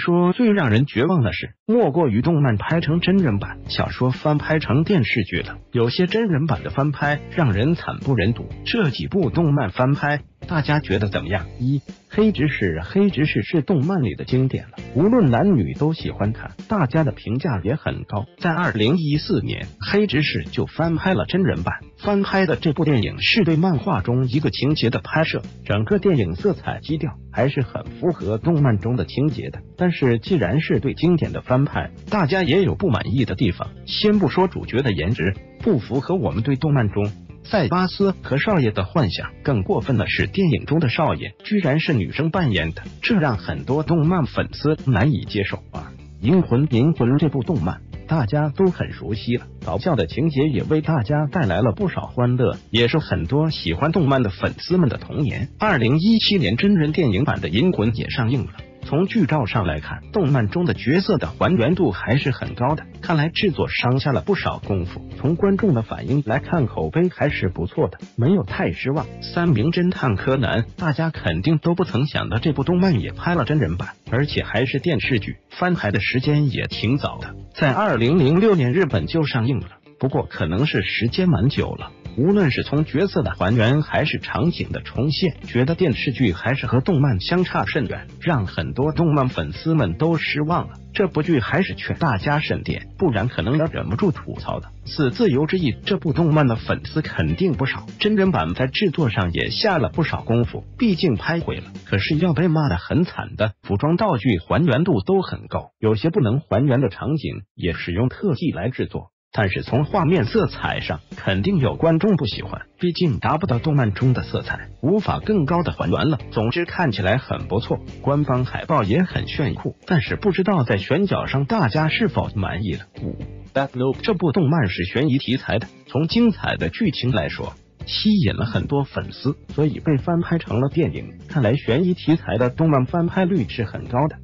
说最让人绝望的是，莫过于动漫拍成真人版，小说翻拍成电视剧了。有些真人版的翻拍让人惨不忍睹。这几部动漫翻拍，大家觉得怎么样？一、黑执事。黑执事是动漫里的经典了，无论男女都喜欢看，大家的评价也很高。在2014年，黑执事就翻拍了真人版。翻拍的这部电影是对漫画中一个情节的拍摄，整个电影色彩基调还是很符合动漫中的情节的。但是既然是对经典的翻拍，大家也有不满意的地方。先不说主角的颜值不符合我们对动漫中塞巴斯和少爷的幻想，更过分的是电影中的少爷居然是女生扮演的，这让很多动漫粉丝难以接受。2、银魂这部动漫大家都很熟悉了，搞笑的情节也为大家带来了不少欢乐，也是很多喜欢动漫的粉丝们的童年。2017年真人电影版的银魂也上映了，从剧照上来看，动漫中的角色的还原度还是很高的，看来制作商下了不少功夫。从观众的反应来看，口碑还是不错的，没有太失望。3、名侦探柯南，大家肯定都不曾想到这部动漫也拍了真人版，而且还是电视剧，翻拍的时间也挺早的，在2006年日本就上映了，不过可能是时间蛮久了。无论是从角色的还原还是场景的重现，觉得电视剧还是和动漫相差甚远，让很多动漫粉丝们都失望了。这部剧还是劝大家慎点，不然可能要忍不住吐槽的。4、自由之翼，这部动漫的粉丝肯定不少，真人版在制作上也下了不少功夫，毕竟拍毁了，可是要被骂得很惨的。服装道具还原度都很高，有些不能还原的场景也使用特技来制作。但是从画面色彩上，肯定有观众不喜欢，毕竟达不到动漫中的色彩，无法更高的还原了。总之看起来很不错，官方海报也很炫酷，但是不知道在选角上大家是否满意了。5、Death Loop 这部动漫是悬疑题材的，从精彩的剧情来说，吸引了很多粉丝，所以被翻拍成了电影。看来悬疑题材的动漫翻拍率是很高的。